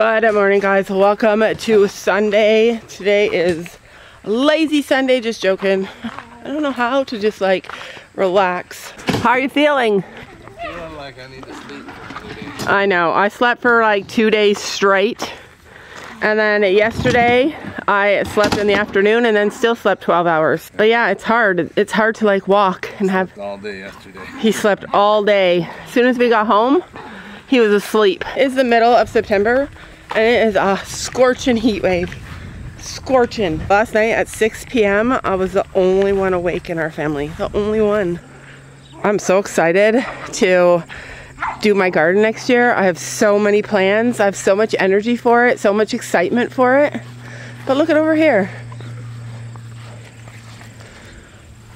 Good morning, guys. Welcome to Sunday. Today is lazy Sunday. Just joking. I don't know how to just like relax. How are you feeling? I'm feeling like I need to sleep for 2 days. I know. I slept for like 2 days straight. And then yesterday I slept in the afternoon and then still slept 12 hours. But yeah, it's hard. It's hard to like walk and have all day yesterday. He slept all day. As soon as we got home, he was asleep. It's the middle of September and it is a scorching heat wave. Scorching. Last night at 6 p.m. I was the only one awake in our family. The only one. I'm so excited to do my garden next year. I have so many plans. I have so much energy for it. So much excitement for it. But look at over here.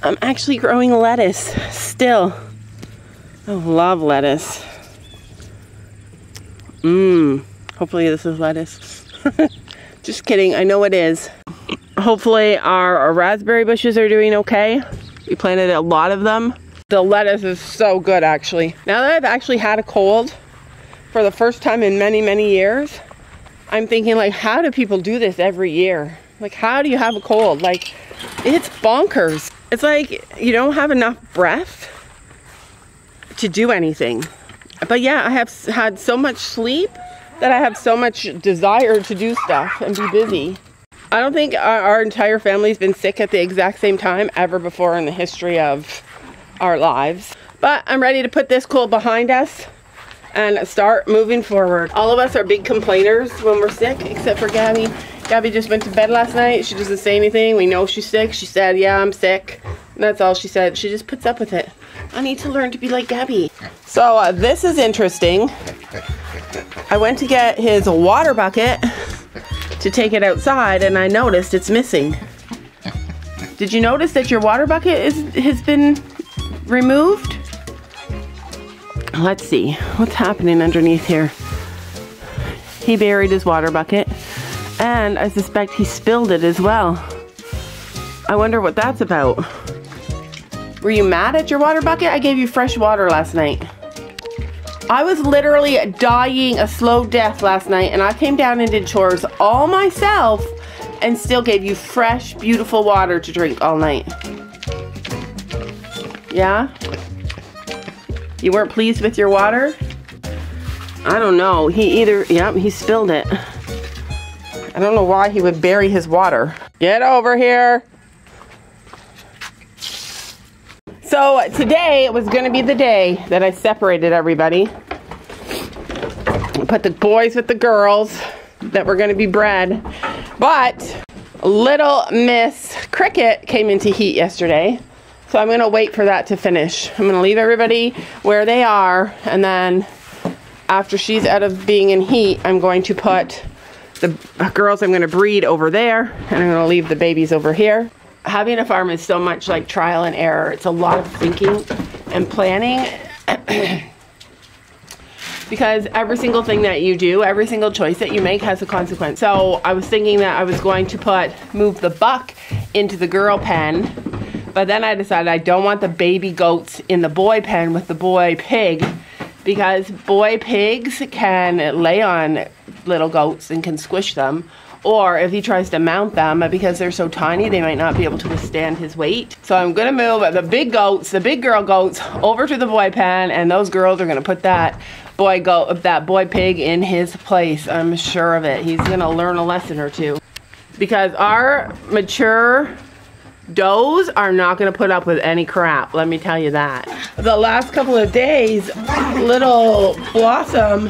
I'm actually growing lettuce still. I love lettuce. Hopefully this is lettuce. Just kidding, I know it is. Hopefully our raspberry bushes are doing okay. We planted a lot of them. The lettuce is so good actually. Now that I've actually had a cold for the first time in many, many years, I'm thinking like, how do people do this every year? Like, how do you have a cold? Like, it's bonkers. It's like, you don't have enough breath to do anything. But yeah, I have had so much sleep that I have so much desire to do stuff and be busy. I don't think our entire family's been sick at the exact same time ever before in the history of our lives. But I'm ready to put this cold behind us and start moving forward. All of us are big complainers when we're sick, except for Gabby. Gabby just went to bed last night. She doesn't say anything. We know she's sick. She said, yeah, I'm sick. And that's all she said. She just puts up with it. I need to learn to be like Gabby. So this is interesting. I went to get his water bucket to take it outside and I noticed it's missing. Did you notice that your water bucket has been removed? Let's see what's happening underneath here. He buried his water bucket and I suspect he spilled it as well. I wonder what that's about. Were you mad at your water bucket? I gave you fresh water last night. I was literally dying a slow death last night and I came down and did chores all myself and still gave you fresh, beautiful water to drink all night. Yeah? You weren't pleased with your water? I don't know. He spilled it. I don't know why he would bury his water. Get over here. So today was going to be the day that I separated everybody. Put the boys with the girls that were going to be bred. But little Miss Cricket came into heat yesterday. So I'm going to wait for that to finish. I'm going to leave everybody where they are. And then after she's out of being in heat, I'm going to put the girls I'm going to breed over there. And I'm going to leave the babies over here. Having a farm is so much like trial and error. It's a lot of thinking and planning because every single thing that you do, every single choice that you make has a consequence. So I was thinking that I was going to move the buck into the girl pen, but then I decided I don't want the baby goats in the boy pen with the boy pig because boy pigs can lay on little goats and can squish them. Or if he tries to mount them, because they're so tiny, they might not be able to withstand his weight. So I'm gonna move the big goats, the big girl goats, over to the boy pen, and those girls are gonna put that boy pig in his place. I'm sure of it. He's gonna learn a lesson or two. Because our mature does are not gonna put up with any crap, let me tell you that. The last couple of days, little Blossom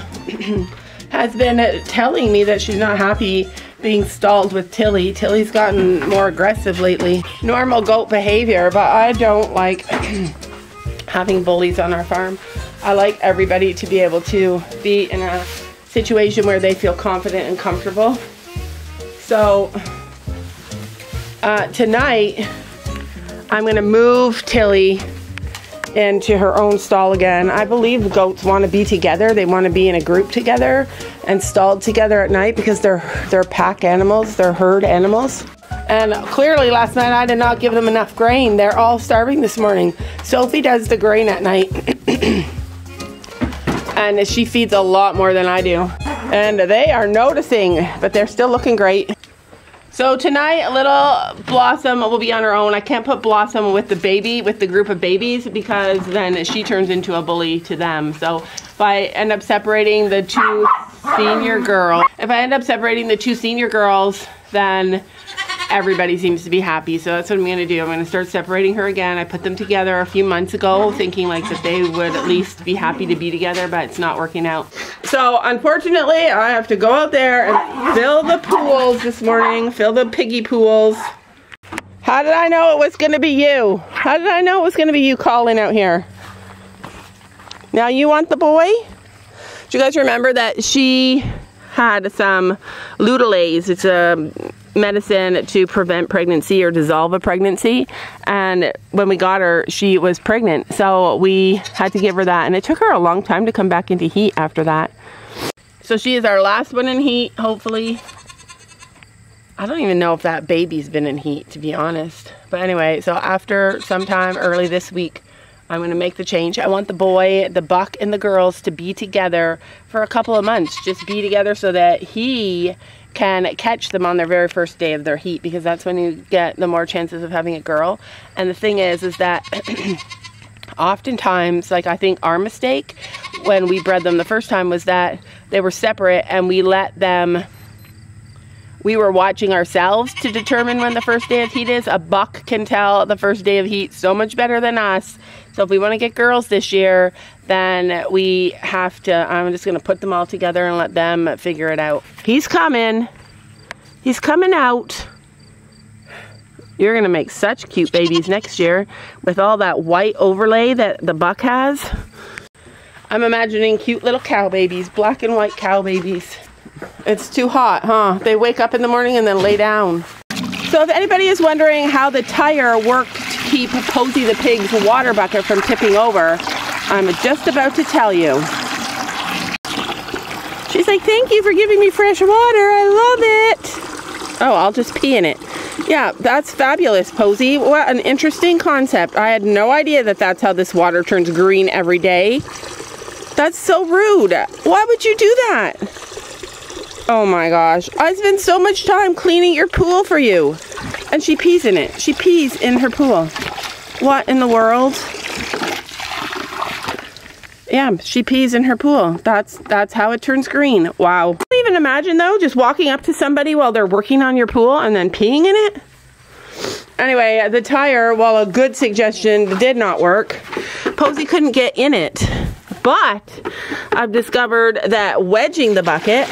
has been telling me that she's not happy being stalled with Tilly. Tilly's gotten more aggressive lately. Normal goat behavior, but I don't like having bullies on our farm. I like everybody to be able to be in a situation where they feel confident and comfortable. So tonight, I'm gonna move Tilly into her own stall again. I believe the goats want to be together. They want to be in a group together and stalled together at night because they're pack animals, they're herd animals. And clearly last night I did not give them enough grain. They're all starving this morning. Sophie does the grain at night. and she feeds a lot more than I do. And they are noticing, but they're still looking great. So tonight, little Blossom will be on her own. I can't put Blossom with the baby, with the group of babies, because then she turns into a bully to them. So if I end up separating the two senior girls, then everybody seems to be happy. So that's what I'm gonna do. I'm gonna start separating her again. I put them together a few months ago, thinking like that they would at least be happy to be together, but it's not working out. So unfortunately, I have to go out there and fill the pools this morning, fill the piggy pools. How did I know it was gonna be you? How did I know it was gonna be you calling out here? Now you want the boy? Do you guys remember that she had some Lutalaze? It's a medicine to prevent pregnancy or dissolve a pregnancy. And when we got her, she was pregnant. So we had to give her that. And it took her a long time to come back into heat after that. So she is our last one in heat, hopefully. I don't even know if that baby's been in heat, to be honest. But anyway, so after sometime early this week, I'm gonna make the change. I want the boy, the buck, and the girls to be together for a couple of months. Just be together so that he can catch them on their very first day of their heat, because that's when you get the more chances of having a girl. And the thing is that oftentimes, like, I think our mistake when we bred them the first time was that they were separate, and we let them, we were watching ourselves to determine when the first day of heat is. A buck can tell the first day of heat so much better than us. So if we want to get girls this year, then we have to, I'm just going to put them all together and let them figure it out. He's coming. He's coming out. You're going to make such cute babies next year with all that white overlay that the buck has. I'm imagining cute little cow babies, black and white cow babies. It's too hot, huh? They wake up in the morning and then lay down. So if anybody is wondering how the tire worked to keep Posy the pig's water bucket from tipping over, I'm just about to tell you. She's like, thank you for giving me fresh water. I love it. Oh, I'll just pee in it. Yeah, that's fabulous, Posy. What an interesting concept. I had no idea that that's how this water turns green every day. That's so rude. Why would you do that? Oh my gosh, I spend so much time cleaning your pool for you. And she pees in it. She pees in her pool. What in the world? Yeah, she pees in her pool. That's how it turns green. Wow. Can you even imagine though, just walking up to somebody while they're working on your pool and then peeing in it? Anyway, the tire, while a good suggestion, did not work. Posy couldn't get in it. But I've discovered that wedging the bucket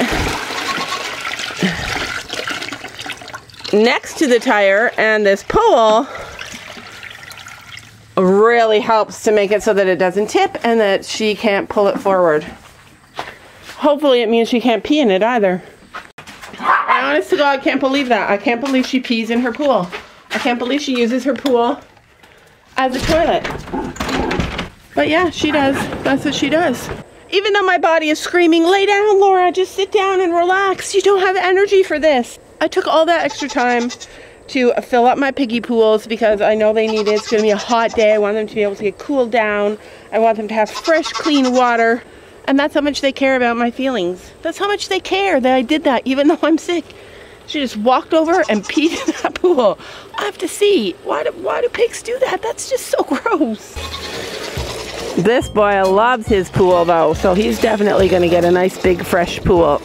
next to the tire and this pole really helps to make it so that it doesn't tip and that she can't pull it forward. Hopefully it means she can't pee in it either. I honest to God can't believe that. I can't believe she pees in her pool. I can't believe she uses her pool as a toilet. But yeah, she does. That's what she does. Even though my body is screaming, lay down, Laura, just sit down and relax. You don't have energy for this. I took all that extra time to fill up my piggy pools because I know they need it. It's gonna be a hot day. I want them to be able to get cooled down. I want them to have fresh, clean water. And that's how much they care about my feelings. That's how much they care that I did that, even though I'm sick. She just walked over and peed in that pool. I have to see, why do pigs do that? That's just so gross. This boy loves his pool though, so he's definitely gonna get a nice, big, fresh pool.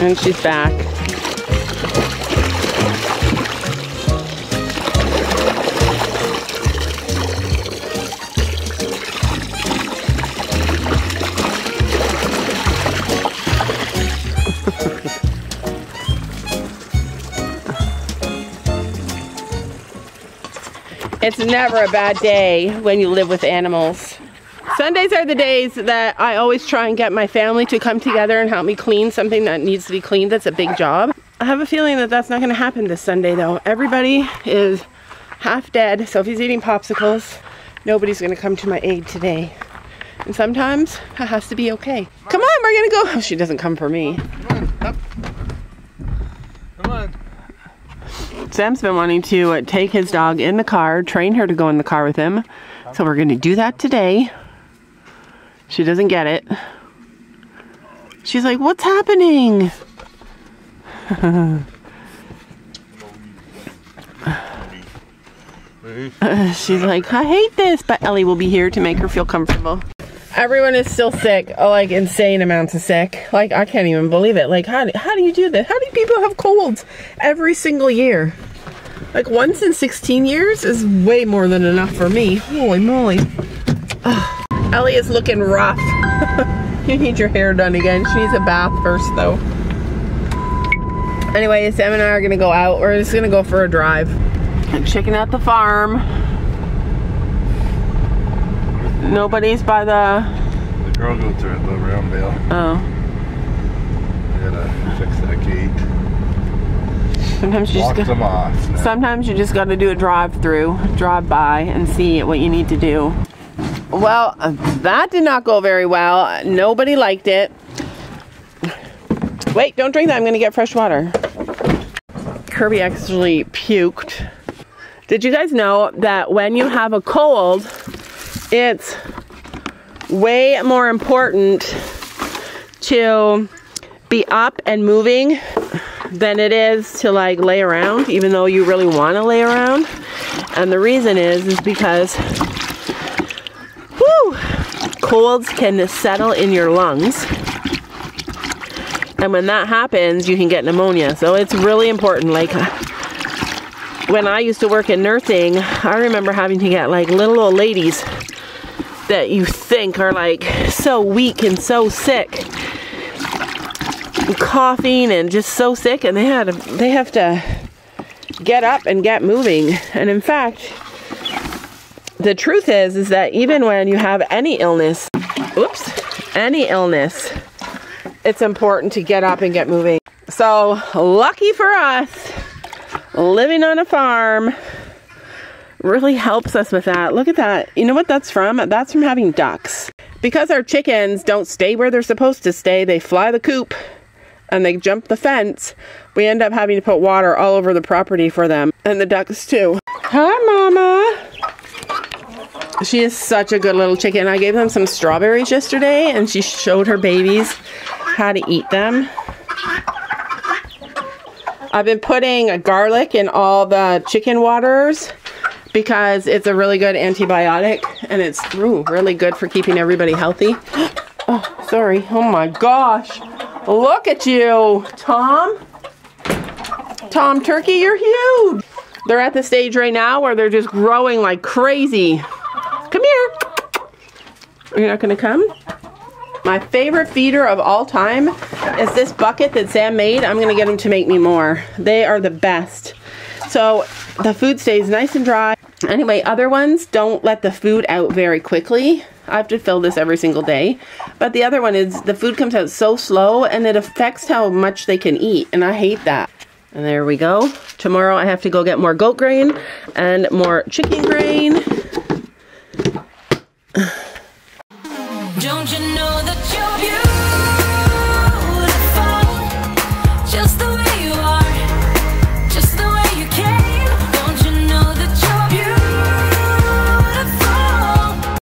And she's back. It's never a bad day when you live with animals. Sundays are the days that I always try and get my family to come together and help me clean something that needs to be cleaned. That's a big job. I have a feeling that that's not going to happen this Sunday though. Everybody is half dead. Sophie's eating popsicles. Nobody's going to come to my aid today. And sometimes that has to be okay. Come on, we're going to go. Oh, she doesn't come for me. Sam's been wanting to take his dog in the car, train her to go in the car with him. So we're going to do that today. She doesn't get it. She's like, what's happening? She's like, I hate this, but Ellie will be here to make her feel comfortable. Everyone is still sick, like insane amounts of sick. Like, I can't even believe it. Like, how do you do this? How do people have colds every single year? Like, once in 16 years is way more than enough for me. Holy moly. Ugh. Ellie is looking rough. You need your hair done again. She needs a bath first, though. Anyway, Sam and I are gonna go out. We're just gonna go for a drive. I'm checking out the farm. Nobody's by the... The girl goes through the round bale. Oh. I gotta fix that gate. Sometimes you just gotta... them off now. Sometimes you just gotta do a drive-through, drive-by, and see what you need to do. Well, that did not go very well. Nobody liked it. Wait, don't drink that. I'm gonna get fresh water. Kirby actually puked. Did you guys know that when you have a cold, it's way more important to be up and moving than it is to like lay around, even though you really want to lay around? And the reason is because colds can settle in your lungs, and when that happens you can get pneumonia. So it's really important. Like, when I used to work in nursing, I remember having to get like little old ladies that you think are like so weak and so sick, and coughing and just so sick, and they have to get up and get moving. And in fact, the truth is that even when you have any illness, it's important to get up and get moving. So lucky for us, living on a farm really helps us with that. Look at that. You know what that's from? That's from having ducks. Because our chickens don't stay where they're supposed to stay, they fly the coop and they jump the fence. We end up having to put water all over the property for them, and the ducks too. Hi, Mama. She is such a good little chicken. I gave them some strawberries yesterday and she showed her babies how to eat them. I've been putting a garlic in all the chicken waters because it's a really good antibiotic, and it's really good for keeping everybody healthy. Oh, sorry. Oh my gosh. Look at you, Tom. Tom Turkey, you're huge. They're at the stage right now where they're just growing like crazy. Come here. You're not gonna come? My favorite feeder of all time is this bucket that Sam made. I'm gonna get him to make me more. They are the best. So the food stays nice and dry. Anyway, other ones don't let the food out very quickly. I have to fill this every single day. But the other one is the food comes out so slow and it affects how much they can eat, and I hate that. And there we go. Tomorrow I have to go get more goat grain and more chicken grain.